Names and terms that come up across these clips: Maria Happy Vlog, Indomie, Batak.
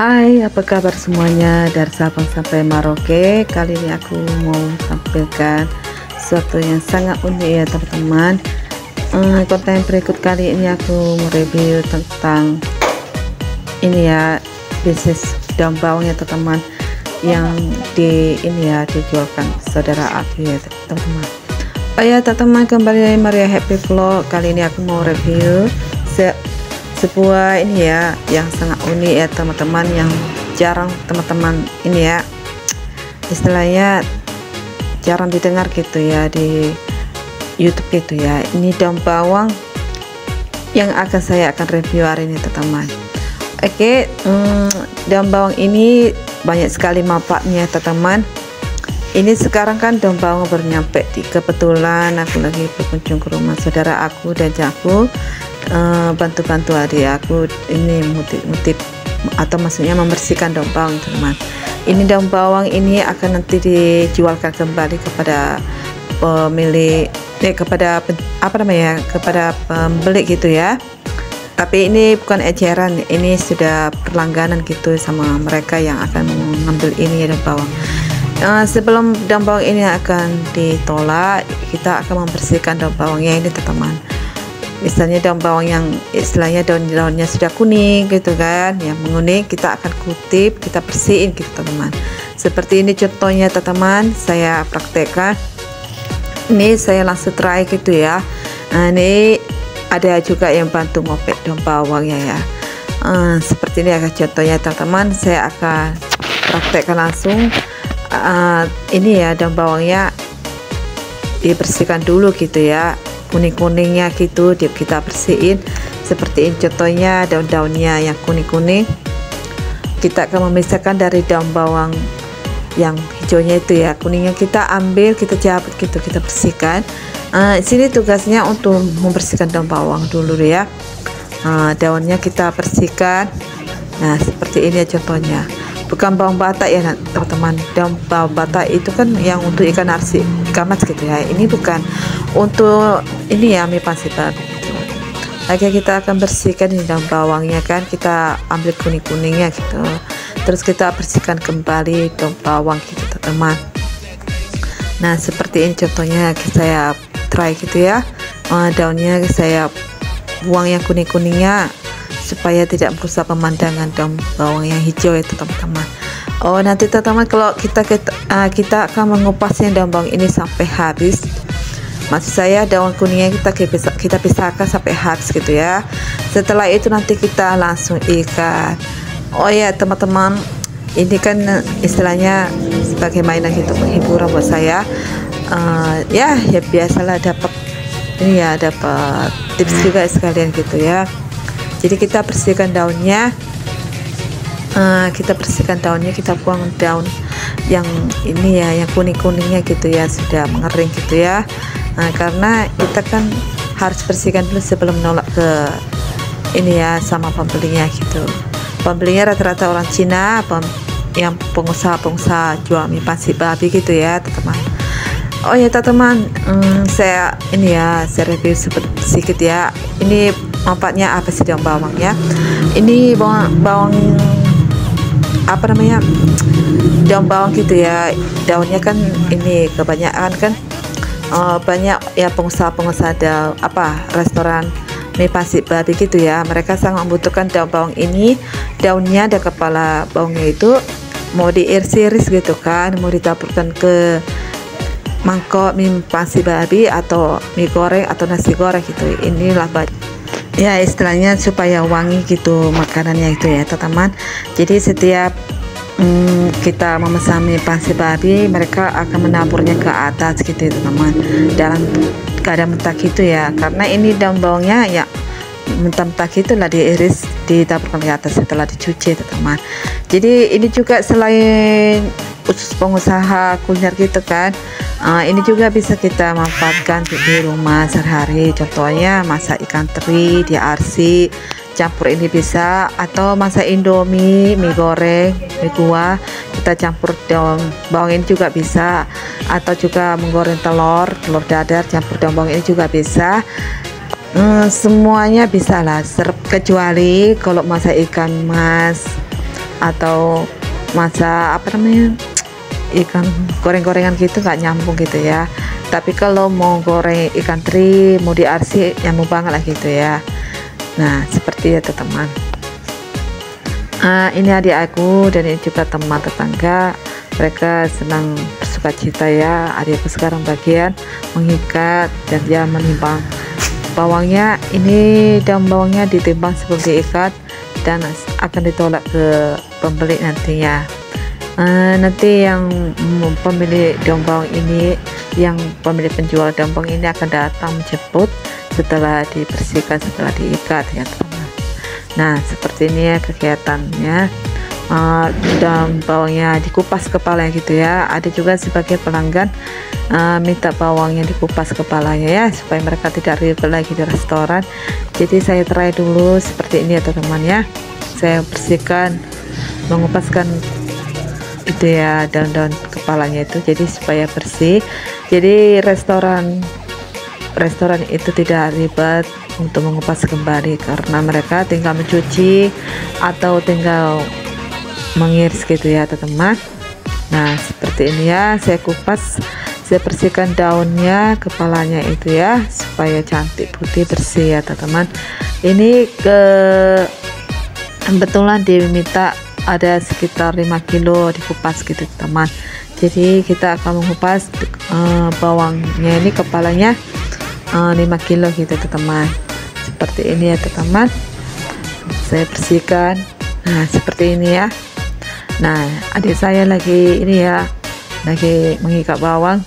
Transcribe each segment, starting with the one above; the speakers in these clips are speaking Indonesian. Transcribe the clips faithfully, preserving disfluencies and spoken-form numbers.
Hai, apa kabar semuanya dari Sabang sampai Merauke. Kali ini aku mau tampilkan sesuatu yang sangat unik ya teman-teman. hmm, konten berikut kali ini aku mereview tentang ini ya, bisnis daun bawang ya teman-teman, yang di ini ya dijualkan saudara aku ya teman-teman. Oh ya teman-teman, kembali Maria Happy Vlog. Kali ini aku mau review se sebuah ini ya yang sangat unik ya teman-teman, yang jarang teman-teman ini ya istilahnya jarang didengar gitu ya di YouTube gitu ya. Ini daun bawang yang akan saya akan review hari ini teman-teman. Oke, hmm, daun bawang ini banyak sekali manfaatnya teman-teman. Ini sekarang kan daun bawang bernyampe di, kebetulan aku lagi berkunjung ke rumah saudara aku dan aku bantu-bantu uh, adik aku ini mutip-mutip atau maksudnya membersihkan daun bawang teman. Ini daun bawang ini akan nanti dijualkan kembali kepada pemilik eh, kepada apa namanya kepada pembeli gitu ya. Tapi ini bukan eceran, ini sudah perlangganan gitu sama mereka yang akan mengambil ini daun bawang. Uh, sebelum daun bawang ini akan ditolak, kita akan membersihkan daun bawangnya ini teman-teman. Misalnya daun bawang yang istilahnya daun-daunnya sudah kuning gitu kan, yang menguning kita akan kutip, kita bersihin gitu teman-teman. Seperti ini contohnya teman-teman, saya praktekkan. Ini saya langsung try gitu ya. Nah, ini ada juga yang bantu ngopek daun bawangnya ya. Uh, seperti ini agak contohnya teman-teman, saya akan praktekkan langsung. Uh, ini ya daun bawangnya dibersihkan dulu gitu ya, kuning-kuningnya gitu kita bersihin. Seperti ini contohnya daun-daunnya yang kuning-kuning kita akan memisahkan dari daun bawang yang hijaunya itu ya. Kuningnya kita ambil, kita cabut gitu, kita bersihkan. Uh, sini tugasnya untuk membersihkan daun bawang dulu ya. Uh, daunnya kita bersihkan. Nah seperti ini ya contohnya, bukan bawang batak ya teman-teman. Daun bawang batak itu kan yang untuk ikan arsik, ikan mas gitu ya. Ini bukan untuk ini ya mie pansitan. Oke, kita akan bersihkan di daun bawangnya kan, kita ambil kuning-kuningnya gitu, terus kita bersihkan kembali daun bawang gitu teman-teman. Nah seperti ini contohnya saya try gitu ya. Daunnya saya buang yang kuning-kuningnya supaya tidak merusak pemandangan daun bawang yang hijau itu teman-teman. Oh nanti teman-teman kalau kita kita, uh, kita akan mengupasnya daun bawang ini sampai habis. Maksud saya daun kuningnya kita kita pisahkan sampai habis gitu ya. Setelah itu nanti kita langsung ikat. Oh ya teman-teman, ini kan istilahnya sebagai mainan gitu, hiburan buat saya. Uh, ya ya biasalah dapat ini ya, dapat tips juga sekalian gitu ya. Jadi kita bersihkan daunnya, uh, kita bersihkan daunnya, kita buang daun yang ini ya, yang kuning-kuningnya gitu ya, sudah mengering gitu ya. Nah, karena kita kan harus bersihkan dulu sebelum nolak ke ini ya sama pembelinya gitu. Pembelinya rata-rata orang Cina, pem, yang pengusaha-pengusaha jual mie panci babi gitu ya teman-teman. Oh ya teman-teman, hmm, saya ini ya saya review sedikit ya. Ini manfaatnya apa sih daun bawangnya? Ini bawang, bawang apa namanya daun bawang gitu ya. Daunnya kan ini kebanyakan kan uh, banyak ya pengusaha-pengusaha daun apa restoran mie panci babi gitu ya. Mereka sangat membutuhkan daun bawang ini. Daunnya dan kepala bawangnya itu mau diiris-iris gitu kan, mau ditaburkan ke mangkok mie panci babi atau mie goreng atau nasi goreng gitu. Inilah ya istilahnya supaya wangi gitu makanannya itu ya teman-teman. Jadi setiap mm, kita memesan mie panci babi, mereka akan menaburnya ke atas gitu ya teman-teman, dalam keadaan mentah gitu ya. Karena ini daun bawangnya ya mentah-mentah gitu lah, diiris ditaburkan ke atas setelah dicuci teman-teman. Jadi ini juga selain khusus pengusaha kuliner gitu kan, Uh, ini juga bisa kita manfaatkan di, di rumah sehari-hari. Contohnya masak ikan teri, di arsi, campur ini bisa, atau masak indomie, mie goreng, mie kuah, kita campur daun bawang ini juga bisa, atau juga menggoreng telur, telur dadar, campur daun bawang ini juga bisa. Hmm, semuanya bisa lah, kecuali kalau masak ikan mas atau masak apa namanya ikan goreng-gorengan gitu nggak nyambung gitu ya. Tapi kalau mau goreng ikan teri mau diarsik nyambung banget lah gitu ya. Nah seperti itu teman. Uh, ini adik aku dan ini juga teman tetangga, mereka senang bersuka cita ya. Adikku sekarang bagian mengikat dan dia menimbang bawangnya. Ini daun bawangnya ditimbang sebelum diikat dan akan ditolak ke pembeli nantinya. Uh, nanti yang pemilik daun bawang ini, yang pemilik penjual daun bawang ini akan datang menjemput setelah dibersihkan, setelah diikat ya teman. Nah seperti ini ya kegiatannya. Uh, daun bawangnya dikupas kepalanya gitu ya. Ada juga sebagai pelanggan uh, minta bawangnya dikupas kepalanya ya, supaya mereka tidak ribet lagi di restoran. Jadi saya try dulu seperti ini ya teman ya. Saya bersihkan, mengupaskan itu ya daun-daun kepalanya itu, jadi supaya bersih, jadi restoran restoran itu tidak ribet untuk mengupas kembali karena mereka tinggal mencuci atau tinggal mengiris gitu ya teman. Nah seperti ini ya, saya kupas, saya bersihkan daunnya, kepalanya itu ya, supaya cantik, putih, bersih ya teman. Ini ke kebetulan diminta ada sekitar lima kilo dikupas gitu teman. Jadi kita akan mengupas uh, bawangnya ini, kepalanya uh, lima kilo gitu teman. Seperti ini ya teman, saya bersihkan. Nah seperti ini ya. Nah adik saya lagi ini ya, lagi mengikat bawang,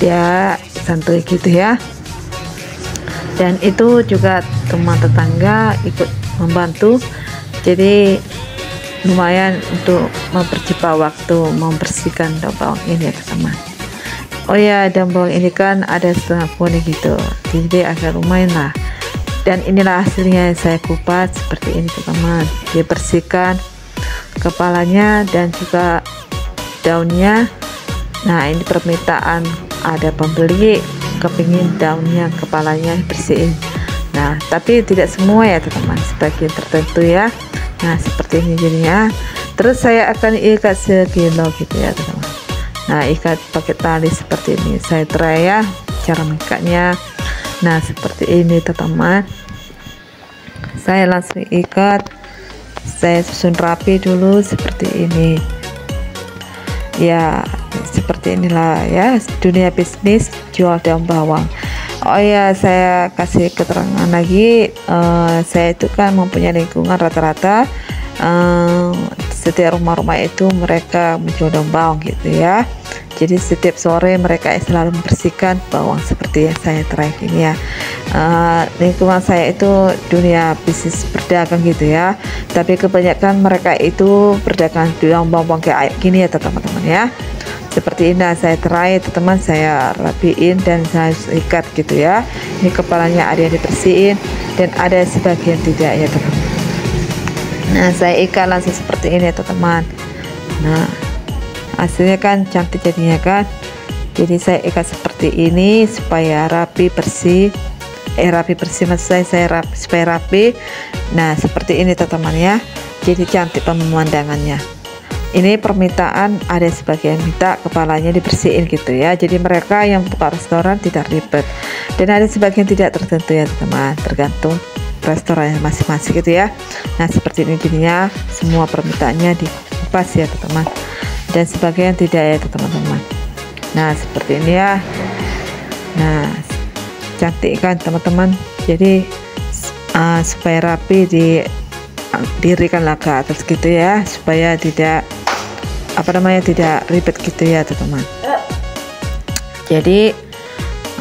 dia santuy gitu ya. Dan itu juga teman tetangga ikut membantu, jadi lumayan untuk mempercepat waktu membersihkan daun bawang ini ya teman. Oh ya, daun bawang ini kan ada setengah kuning gitu, jadi agak lumayan lah. Dan inilah hasilnya, saya kupas seperti ini teman. Dia bersihkan kepalanya dan juga daunnya. Nah ini permintaan ada pembeli kepingin daunnya, kepalanya bersihin. Nah tapi tidak semua ya teman, sebagian tertentu ya. Nah seperti ini jadinya. Terus saya akan ikat sekilo gitu ya teman. Nah ikat pakai tali seperti ini, saya try ya cara mengikatnya. Nah seperti ini teman, saya langsung ikat, saya susun rapi dulu seperti ini ya. Seperti inilah ya dunia bisnis jual daun bawang. Oh ya, saya kasih keterangan lagi, uh, saya itu kan mempunyai lingkungan rata-rata uh, setiap rumah-rumah itu mereka menjual daun bawang gitu ya. Jadi setiap sore mereka selalu membersihkan bawang seperti yang saya terakhir ini ya. Uh, lingkungan saya itu dunia bisnis berdagang gitu ya, tapi kebanyakan mereka itu berdagang daun bawang kayak gini ya teman-teman ya. Seperti ini saya terai teman, saya rapiin dan saya ikat gitu ya. Ini kepalanya ada yang dibersihin dan ada sebagian tidak ya teman. Nah saya ikat langsung seperti ini ya teman. Nah hasilnya kan cantik jadinya kan. Jadi saya ikat seperti ini supaya rapi, bersih, eh rapi bersih maksud saya, saya rapi, supaya rapi. Nah seperti ini teman ya, jadi cantik pemandangannya. Ini permintaan ada sebagian minta kepalanya dibersihin gitu ya, jadi mereka yang buka restoran tidak ribet. Dan ada sebagian tidak tertentu ya teman, tergantung restorannya masing-masing gitu ya. Nah seperti ini jadinya, semua permintaannya dikupas ya teman, dan sebagian tidak ya teman-teman. Nah seperti ini ya. Nah cantik kan teman-teman, jadi uh, supaya rapi di dirikanlah ke atas gitu ya, supaya tidak apa namanya tidak ribet gitu ya teman. Jadi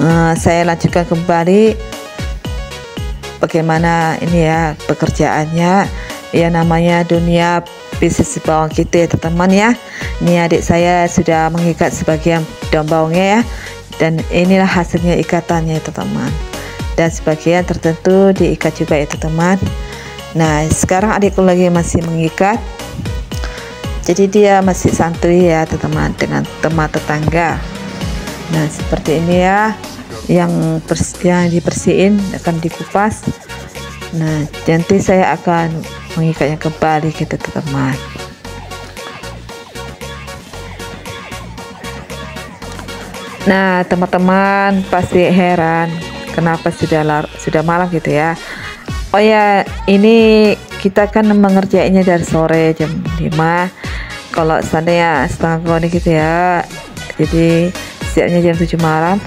uh, saya lanjutkan kembali bagaimana ini ya pekerjaannya ya, namanya dunia bisnis bawang gitu ya teman ya. Ini adik saya sudah mengikat sebagian daun bawangnya ya, dan inilah hasilnya ikatannya itu teman, dan sebagian tertentu diikat juga itu teman. Nah sekarang adikku lagi masih mengikat, jadi dia masih santuy ya teman dengan teman tetangga. Nah seperti ini ya, yang yang dibersihin akan dikupas. Nah nanti saya akan mengikatnya kembali gitu teman. Nah teman-teman pasti heran kenapa sudah sudah malam gitu ya. Oh ya, ini kita kan mengerjainnya dari sore jam lima. Kalau seandainya setengah goni gitu ya, jadi siapnya jam tujuh malam.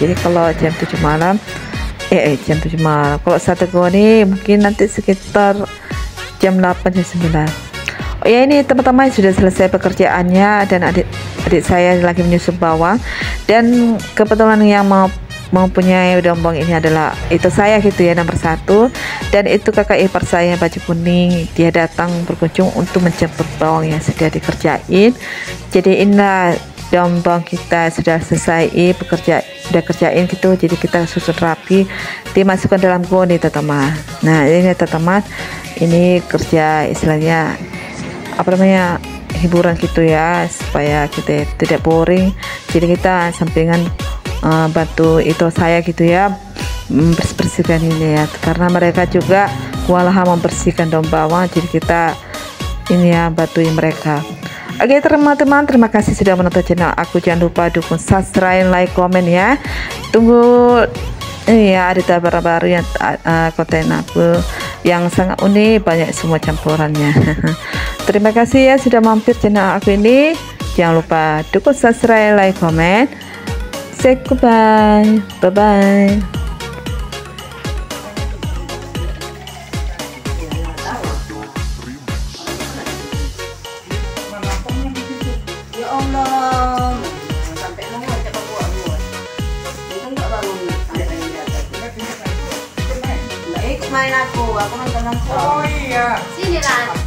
Jadi kalau jam tujuh malam eh, eh jam tujuh malam, kalau satu goni mungkin nanti sekitar jam delapan jam sembilan. Oh ya, ini teman-teman sudah selesai pekerjaannya, dan adik adik saya lagi menyusup bawang, dan kebetulan yang mau mempunyai dombong ini adalah itu saya gitu ya, nomor satu, dan itu kakak ipar saya baju kuning, dia datang berkunjung untuk menjemput bawang yang sudah dikerjain. Jadi inilah dombong kita sudah selesai pekerja sudah kerjain gitu, jadi kita susun rapi, dimasukkan dalam goni teman-teman. Nah ini teman-teman, ini kerja istilahnya apa namanya, hiburan gitu ya, supaya kita tidak boring. Jadi kita sampingan uh, bantu itu saya gitu ya, membersihkan ini ya, karena mereka juga kewalahan membersihkan daun bawang, jadi kita ini ya bantuin mereka. Oke teman-teman, terima kasih sudah menonton channel aku, jangan lupa dukung subscribe, like, komen ya, tunggu iya ada kabar baru yang uh, konten aku yang sangat unik, banyak semua campurannya. Terima kasih ya sudah mampir channel aku ini, jangan lupa dukung subscribe, like, comment. Say goodbye, bye bye. Main aku, aku nonton aku. Oh iya. Sini lah.